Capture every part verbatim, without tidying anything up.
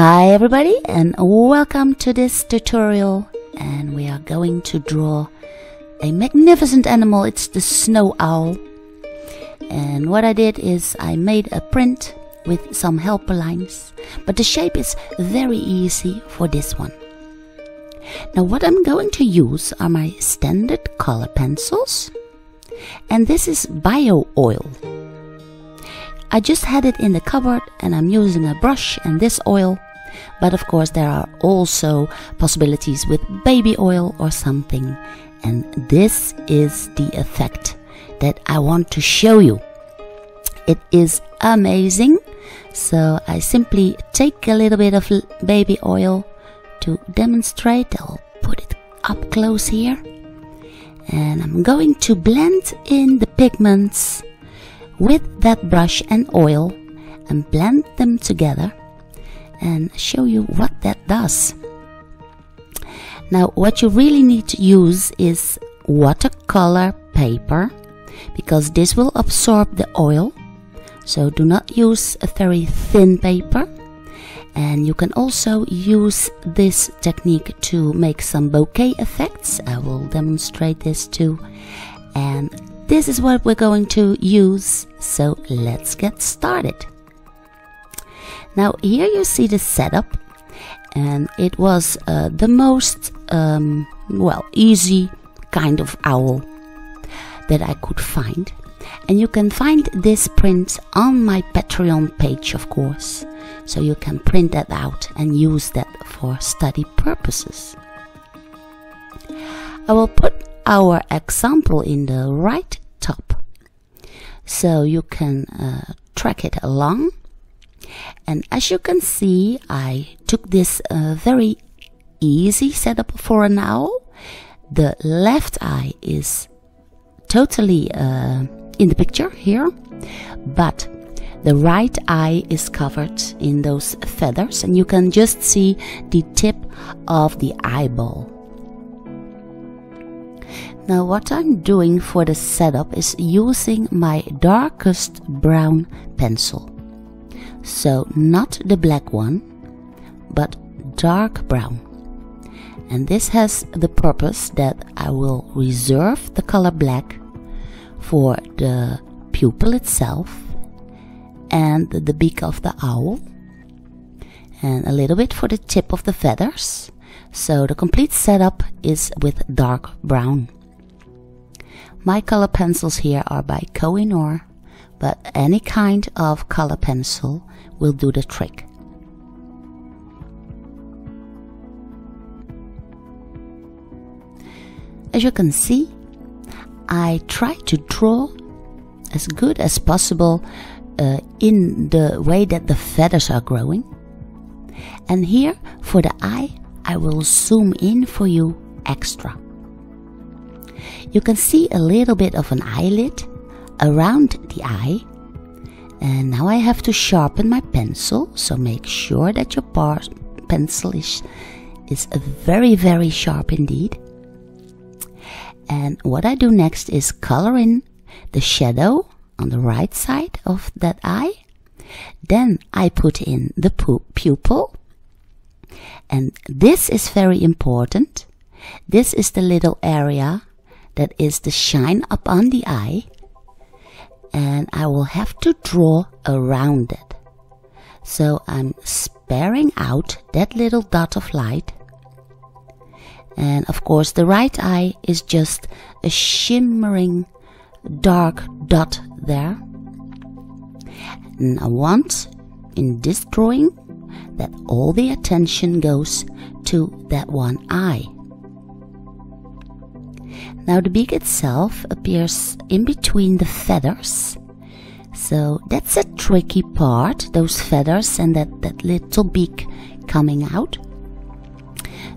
Hi everybody, and welcome to this tutorial, and we are going to draw a magnificent animal. It's the snow owl. And what I did is I made a print with some helper lines, but the shape is very easy for this one. Now what I'm going to use are my standard color pencils, and this is Bio Oil. I just had it in the cupboard and I'm using a brush and this oil, but of course there are also possibilities with baby oil or something, and this is the effect that I want to show you. It is amazing. So I simply take a little bit of baby oil to demonstrate. I'll put it up close here, and I'm going to blend in the pigments with that brush and oil and blend them together and show you what that does. Now what you really need to use is watercolor paper, because this will absorb the oil, so do not use a very thin paper. And you can also use this technique to make some bouquet effects. I will demonstrate this too. And this is what we're going to use, so let's get started. Now here you see the setup, and it was uh, the most um, well easy kind of owl that I could find. And you can find this print on my Patreon page, of course, so you can print that out and use that for study purposes. I will put our example in the right top, so you can uh, track it along. And as you can see, I took this uh, very easy setup for an owl. The left eye is totally uh, in the picture here, but the right eye is covered in those feathers, and you can just see the tip of the eyeball. Now what I'm doing for the setup is using my darkest brown pencil. So not the black one, but dark brown. And this has the purpose that I will reserve the color black for the pupil itself and the beak of the owl, and a little bit for the tip of the feathers. So the complete setup is with dark brown. My color pencils here are by Koh-I-Noor, but any kind of color pencil will do the trick. As you can see, I try to draw as good as possible uh, in the way that the feathers are growing. And here for the eye, I will zoom in for you extra. You can see a little bit of an eyelid around the eye. And now I have to sharpen my pencil, so make sure that your pencil is, is very, very sharp indeed. And what I do next is color in the shadow on the right side of that eye. Then I put in the pupil. And this is very important. This is the little area that is the shine upon the eye, and I will have to draw around it. So I'm sparing out that little dot of light, and of course the right eye is just a shimmering dark dot there. And I want in this drawing that all the attention goes to that one eye. Now the beak itself appears in between the feathers, so that's a tricky part, those feathers and that, that little beak coming out.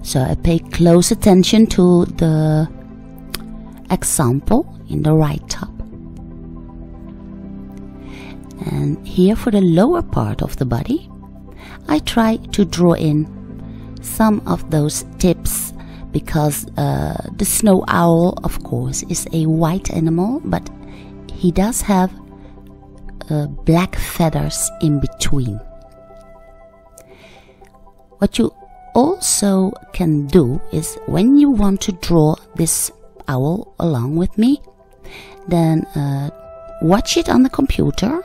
So I pay close attention to the example in the right top. And here for the lower part of the body, I try to draw in some of those tips, because uh, the snow owl, of course, is a white animal, but he does have uh, black feathers in between. What you also can do is, when you want to draw this owl along with me, then uh, watch it on the computer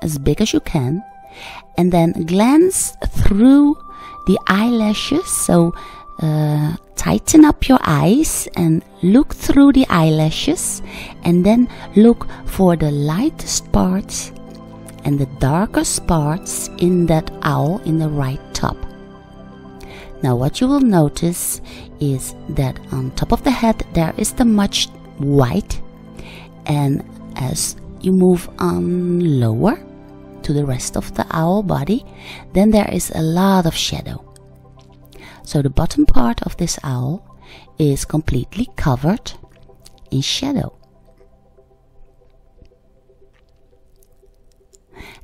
as big as you can, and then glance through the eyelashes. So uh, tighten up your eyes and look through the eyelashes, and then look for the lightest parts and the darkest parts in that owl in the right top. Now what you will notice is that on top of the head there is the much white, and as you move on lower to the rest of the owl body, then there is a lot of shadow. So the bottom part of this owl is completely covered in shadow.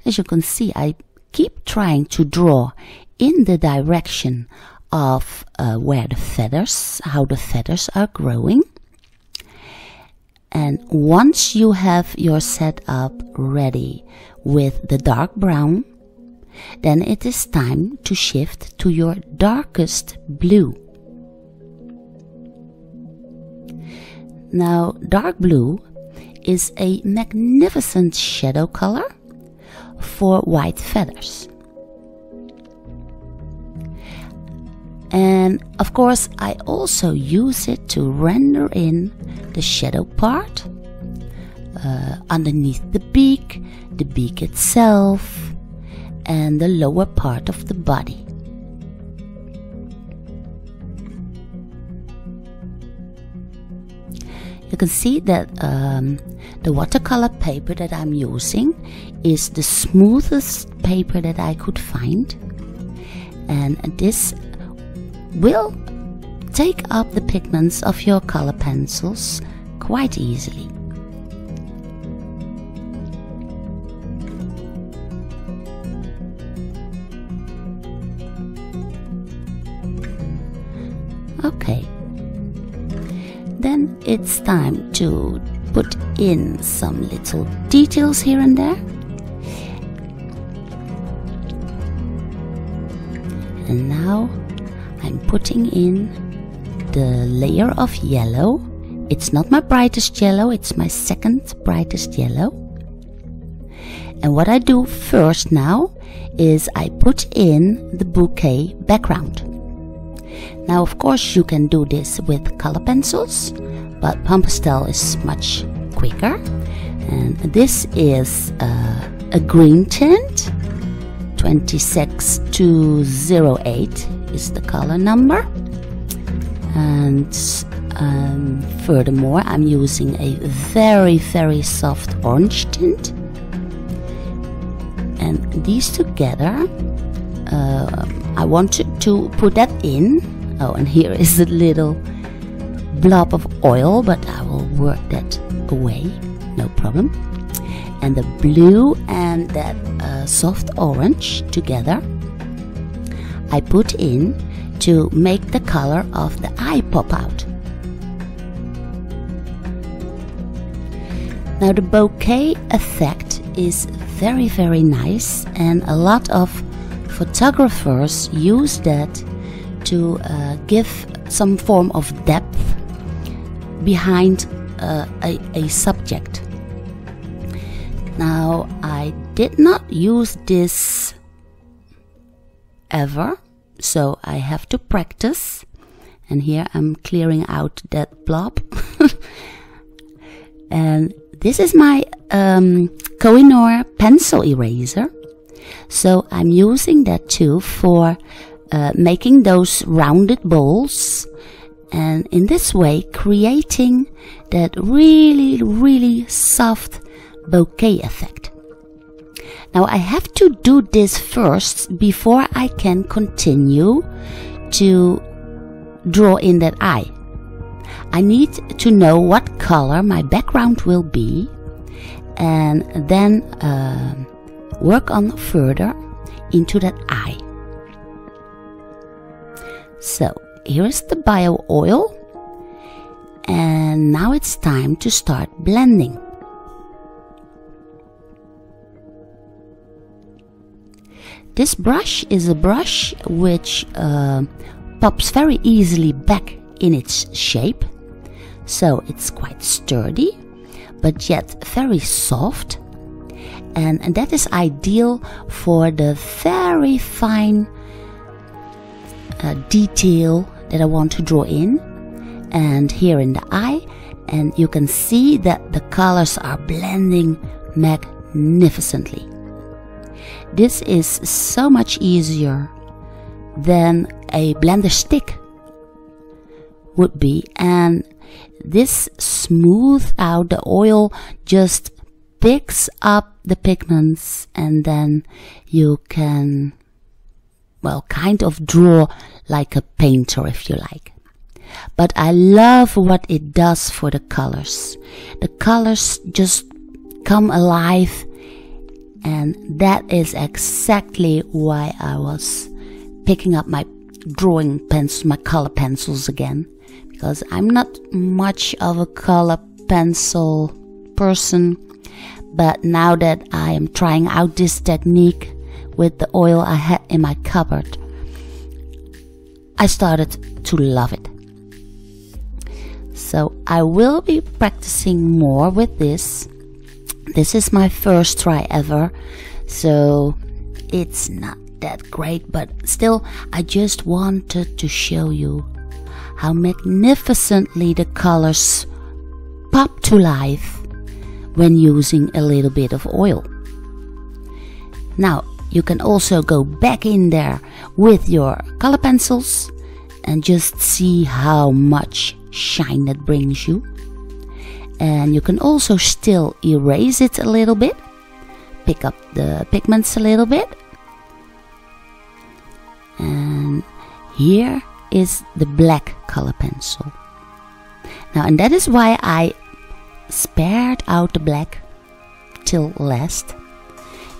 As you can see, I keep trying to draw in the direction of uh, where the feathers, how the feathers are growing. And once you have your setup ready with the dark brown, then it is time to shift to your darkest blue. Now, dark blue is a magnificent shadow color for white feathers. And of course, I also use it to render in the shadow part uh, underneath the beak, the beak itself, and the lower part of the body. You can see that um, the watercolor paper that I'm using is the smoothest paper that I could find, and this will take up the pigments of your color pencils quite easily. Okay, then it's time to put in some little details here and there. And now I'm putting in the layer of yellow. It's not my brightest yellow, it's my second brightest yellow. And what I do first now is I put in the bouquet background. Now of course you can do this with color pencils, but PanPastel is much quicker. And this is uh, a green tint, twenty-six two oh eight. Is the color number, and um, furthermore I'm using a very very soft orange tint, and these together uh, I wanted to put that in. Oh, and here is a little blob of oil, but I will work that away, no problem. And the blue and that uh, soft orange together I put in to make the color of the eye pop out. Now the bouquet effect is very very nice, and a lot of photographers use that to uh, give some form of depth behind uh, a, a subject. Now I did not use this ever, so I have to practice. And here I'm clearing out that blob. And this is my um, Koh-I-Noor pencil eraser, so I'm using that too for uh, making those rounded balls, and in this way creating that really really soft bouquet effect. Now I have to do this first before I can continue to draw in that eye. I need to know what color my background will be, and then uh, work on further into that eye. So here is the Bio Oil, and now it's time to start blending. This brush is a brush which uh, pops very easily back in its shape, so it's quite sturdy but yet very soft, and, and that is ideal for the very fine uh, detail that I want to draw in, and here in the eye. And you can see that the colors are blending magnificently. This is so much easier than a blender stick would be, and this smooths out the oil, just picks up the pigments, and then you can, well, kind of draw like a painter if you like. But I love what it does for the colors. The colors just come alive, and that is exactly why I was picking up my drawing pencil, my color pencils again, because I'm not much of a color pencil person, but now that I am trying out this technique with the oil I had in my cupboard, I started to love it. So I will be practicing more with this. This is my first try ever, so it's not that great, but still I just wanted to show you how magnificently the colors pop to life when using a little bit of oil. Now you can also go back in there with your color pencils and just see how much shine that brings you. And you can also still erase it a little bit, pick up the pigments a little bit. And here is the black color pencil. Now, and that is why I spared out the black till last,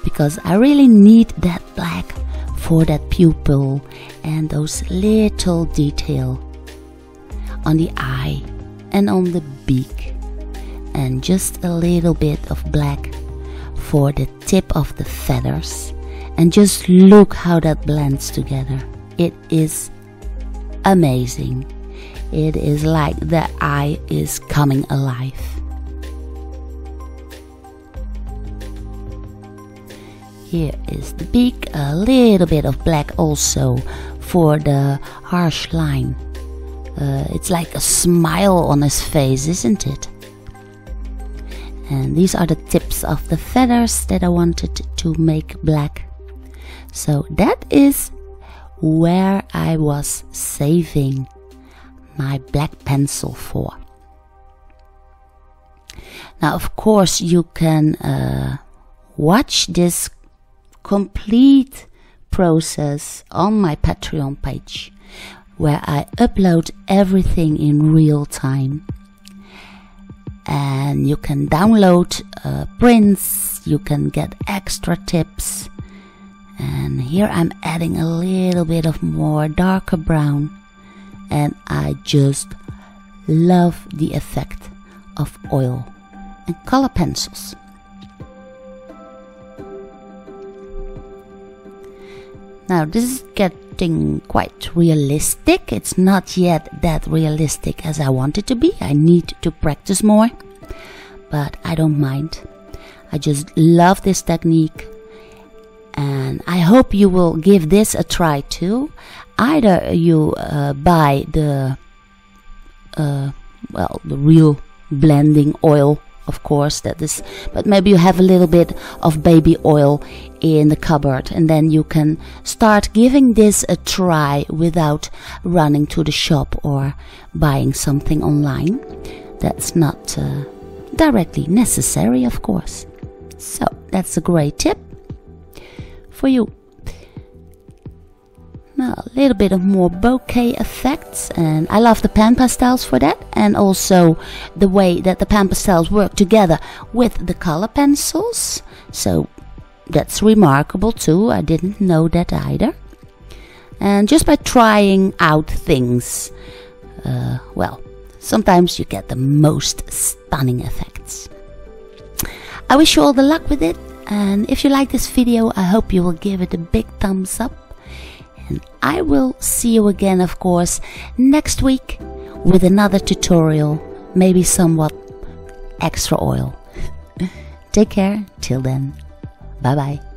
because I really need that black for that pupil and those little detail on the eye and on the beak, and just a little bit of black for the tip of the feathers. And just look how that blends together. It is amazing. It is like the eye is coming alive. Here is the beak, a little bit of black also for the harsh line. Uh, it's like a smile on his face, isn't it? And these are the tips of the feathers that I wanted to make black. So that is where I was saving my black pencil for. Now, of course, you can uh, watch this complete process on my Patreon page, where I upload everything in real time. And you can download uh, prints, you can get extra tips. And here I'm adding a little bit of more darker brown. And I just love the effect of oil and color pencils. Now this is getting quite realistic. It's not yet that realistic as I want it to be. I need to practice more, but I don't mind. I just love this technique, and I hope you will give this a try too. Either you uh, buy the uh, well, the real blending oil, of course, that is, but maybe you have a little bit of baby oil in the cupboard, and then you can start giving this a try without running to the shop or buying something online. That's not uh, directly necessary, of course. So that's a great tip for you. Now, a little bit of more bokeh effects, and I love the PanPastels for that, and also the way that the PanPastels work together with the color pencils, so that's remarkable too. I didn't know that either. And just by trying out things, uh, well, sometimes you get the most stunning effects. I wish you all the luck with it, And if you like this video, I hope you will give it a big thumbs up. And I will see you again, of course, next week with another tutorial, maybe somewhat extra oil. Take care till then. Bye bye.